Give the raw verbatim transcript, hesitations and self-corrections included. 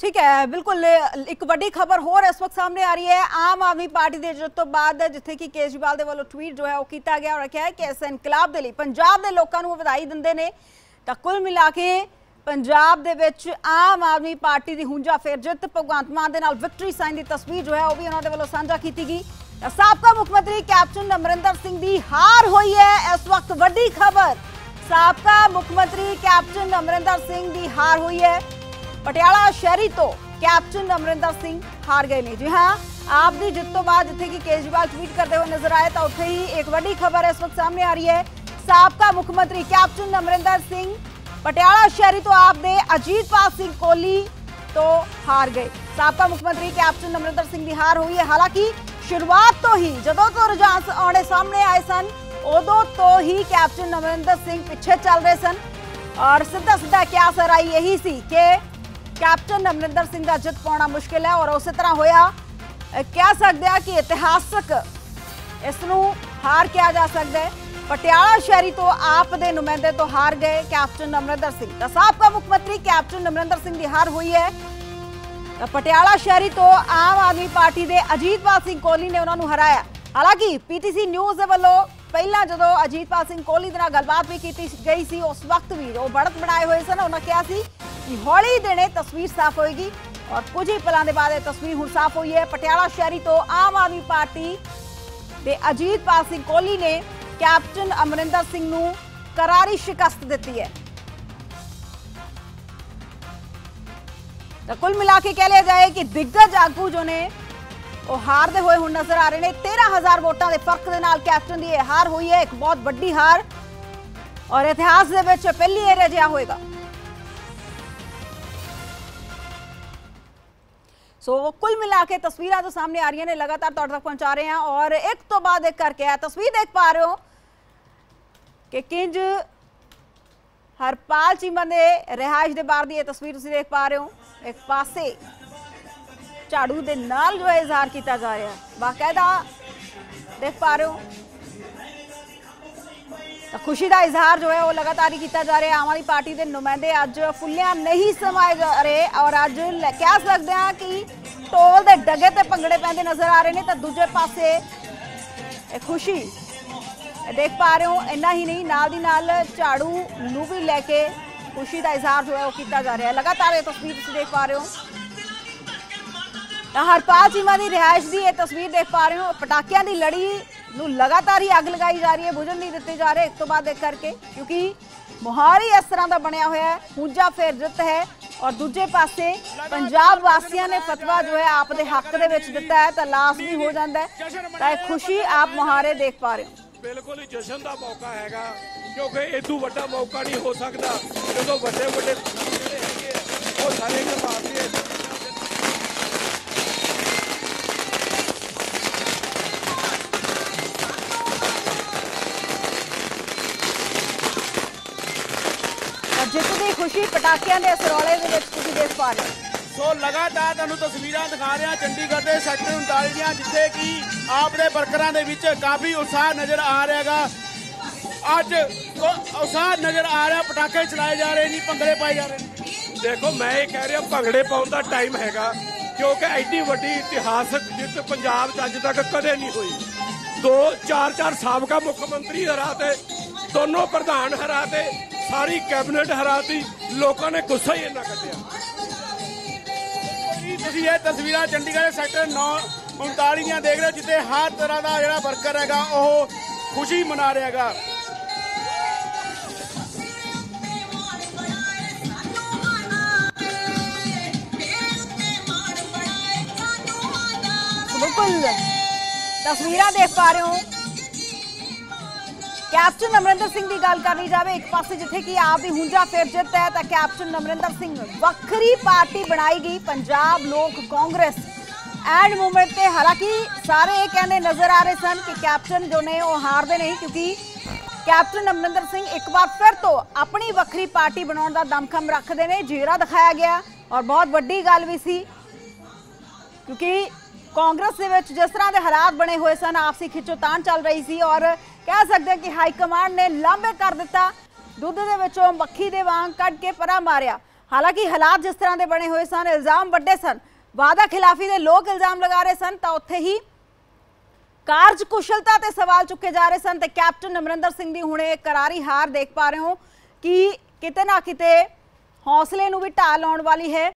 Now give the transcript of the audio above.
ठीक है, बिल्कुल। एक बड़ी खबर होर इस वक्त सामने आ रही है आम आदमी पार्टी के जित तो बाद जिथे कि केजरीवाल के वालों ट्वीट जो है वो किया गया और क्या है कि इस इनकलाब के लिए पंजाब के लोगों को बधाई दिंदे ने तो कुल मिला के पंजाब दे विच आम आदमी पार्टी की हूंजा फेर जित भगवंत मान के नाल विक्ट्री साइन की तस्वीर जो है वो भी उन्होंने वालों साझा की गई। साबका मुख्यमंत्री कैप्टन अमरिंदर सिंह की हार हुई है, इस वक्त बड़ी खबर साबका मुख्यमंत्री कैप्टन अमरिंदर सिंह की हार हुई है। पटियाला शहरी तो कैप्टन अमरिंदर सिंह हार गए ने। जी हाँ, आपकी जित तो बाद जिथे कि केजरीवाल ट्वीट करते हुए नजर आए तो उत्थे ही एक बड़ी खबर इस वक्त सामने आ रही है साबका मुख्यमंत्री कैप्टन अमरिंदर सिंह पटियाला शहरी तो आपके अजीतपाल सिंह कोहली तो हार गए। साबका मुख्यमंत्री कैप्टन अमरिंदर सिंह की हार हुई है। हालांकि शुरुआत तो ही जदों तो रुझान आने सामने आए सन उदों तो ही कैप्टन अमरिंदर सिंह पिछे चल रहे सन और सीधा सीधा क्या सराई यही सी कि कैप्टन अमरिंदर सिंह का जित पाना मुश्किल है और उस तरह होया कह सकते हैं कि इतिहासक इसनों हार किया जा सकता है। पटियाला शहरी तो आप दे नुमाइंदे तो हार गए कैप्टन अमरिंदर सिंह। तो साबका मुख्यमंत्री कैप्टन अमरिंदर सिंह की हार हुई है। तो पटियाला शहरी तो आम आदमी पार्टी के अजीतपाल सिंह कोहली ने उन्होंने हराया। हालांकि पीटीसी न्यूज़ वालों पहला जो अजीतपाल सिंह कोहली के गलबात भी की गई सी उस वक्त भी वो बढ़त बनाए हुए सन। उन्होंने कहा हौली देने तस्वीर साफ होगी और कुछ ही पलों के बाद तस्वीर हुण साफ हुई है। पटियाला शहरी तो आम आदमी पार्टी के अजीतपाल सिंह कोहली ने कैप्टन अमरिंदर सिंह नू करारी शिकस्त दी है। तो कुल मिला के कह लिया जाए कि दिग्गज आगू जो ने वो हारते हुए हुण नजर आ रहे हैं। तेरह हजार वोटां के फर्क के नाल कैप्टन की हार हुई है, एक बहुत बड़ी हार और इतिहास के विच पहली बार अजिहा होएगा। सो so, कुल मिला के तस्वीरें तो सामने आ रही ने, लगातार तौर तक पहुंचा रहे हैं और एक तो बाद एक करके तस्वीर देख पा रहे हो कि किंज हरपाल चीमा ने रिहाइश के बाहर की तस्वीर देख पा रहे हो। एक पासे झाड़ू के नाल जो है इजहार किया जा रहा है, बाकायदा देख पा रहे हो। तो खुशी का इजहार जो है वो लगातार ही किया जा रहा है। आम आदमी पार्टी के नुमाइंदे अज फुलियां नहीं समाए जा रहे और अज कह सकते हैं कि ढोल के डगे ते भंगड़े पैंदे नजर आ रहे हैं। तो दूजे पासे खुशी देख पा रहे हो। इन्ना ही नहीं, नाल दी नाल झाड़ू नूं भी लैके खुशी का इजहार जो है वो किया जा रहा है। लगातार ये तस्वीर तुसीं देख पा रहे हो। हरपाल चीमा की रिहाइश की यह तस्वीर देख पा रहे हो। पटाकियां की लड़ी लगातार ही अग लगाई जा रही है, बुझन नहीं दिते जा रहे एक तो बाद एक करके, क्योंकि माहौल ही इस तरह का बनया हुआ है। हूंजा फेर जित है और दूजे पासे पंजाब वासियों ने फतवा जो है आपके हक दे विच दिता है तो लाजमी हो जाता है। तो खुशी आप मुहारे देख पा रहे हो। बिल्कुल ही जश्न का मौका है क्योंकि इदू वड्डा मौका नहीं हो सकता जो वड्डे वड्डे सारे जित की खुशी पटाकिया के सरौले देख पा रहे हो। सो लगातार तुहानूं तस्वीर दिखा रहे हैं चंडीगढ़ के सैक्टर उनताली दियां जिथे कि आपके वर्करां दे विच काफ़ी उत्साह नज़र आ रहा है। अज उत्साह नज़र आ रहा, पटाके चलाए जा रहे हैं, भंगड़े पाए जा रहे हैं। देखो मैं ये कह रहा भंगड़े पाउण दा टाइम है क्योंकि एड्डी वड्डी इतिहासक जित पंजाब च अज तक कदे नहीं हुई। दो चार चार साबका मुख्यमंत्री हराते, दोनों प्रधान हराते, सारी कैबिनेट हराती, लोगों ने गुस्सा ही इन्ना कटिया। तुसीं ये तस्वीर चंडीगढ़ सैक्टर नौ उनताली दियां देख रहे हो जिते हर तरह का जिहड़ा वर्कर है वह खुशी मना रहा है। बिल्कुल तस्वीर देख पा रहे हो। कैप्टन अमरिंदर सिंह की गल करनी जाए एक पास जिथे कि आप भी हूंजा फेर जित है तो कैप्टन अमरिंदर सिंह वक्री पार्टी बनाई गई पंजाब लोक कांग्रेस एंड मूवमेंट से। हालांकि सारे ये कहने नजर आ रहे सन कि कैप्टन जो ने वो हारते नहीं क्योंकि कैप्टन अमरिंदर सिंह एक बार फिर तो अपनी वक्री पार्टी बनाने का दमखम रखते हैं। जीरा दिखाया गया और बहुत बड़ी गल भी सी क्योंकि कांग्रेस के विच जिस तरह के हालात बने हुए सन, आपसी खिचोतान चल रही सी और कह सकते हैं कि हाईकमान ने लांबे कर दिता, दूध के मक्खी के वांग कढ़ के परा मारिया। हालांकि हालात जिस तरह के बने हुए सन, इल्जाम वड्डे सन, वादा खिलाफी के लोग इल्जाम लगा रहे सन, तो उत्थे ही कारजकुशलता ते सवाल चुके जा रहे सन। तो कैप्टन अमरिंदर सिंह दी हुणे करारी हार देख पा रहे हो कि किते ना किते हौसले नूं भी ढाल आउण वाली है।